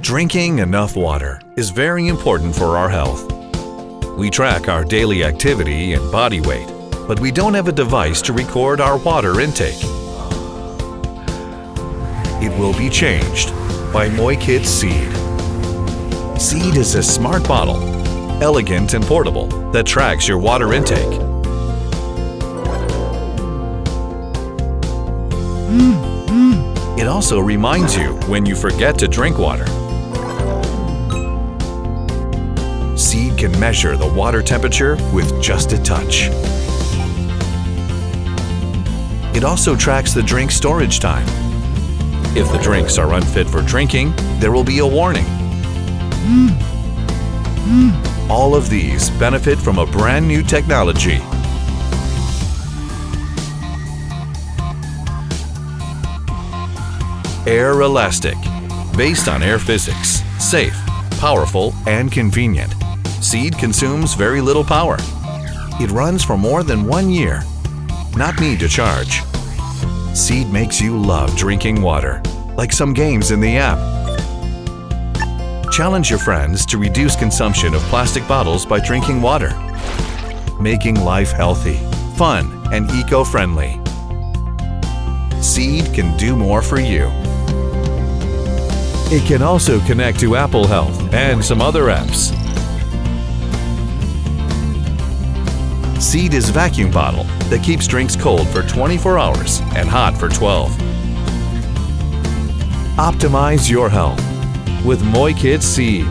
Drinking enough water is very important for our health. We track our daily activity and body weight, but we don't have a device to record our water intake. It will be changed by Moikit Seed. Seed is a smart bottle, elegant and portable, that tracks your water intake. It also reminds you when you forget to drink water. Seed can measure the water temperature with just a touch. It also tracks the drink storage time. If the drinks are unfit for drinking, there will be a warning. All of these benefit from a brand new technology. Air Elastic, based on air physics, safe, powerful, and convenient. Seed consumes very little power. It runs for more than 1 year, not need to charge. Seed makes you love drinking water, like some games in the app. Challenge your friends to reduce consumption of plastic bottles by drinking water, making life healthy, fun, and eco-friendly. Seed can do more for you. It can also connect to Apple Health and some other apps. Seed is a vacuum bottle that keeps drinks cold for 24 hours and hot for 12. Optimize your health with Moikit Seed.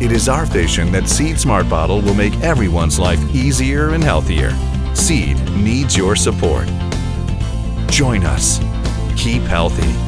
It is our vision that Seed Smart Bottle will make everyone's life easier and healthier. Seed needs your support. Join us. Keep healthy.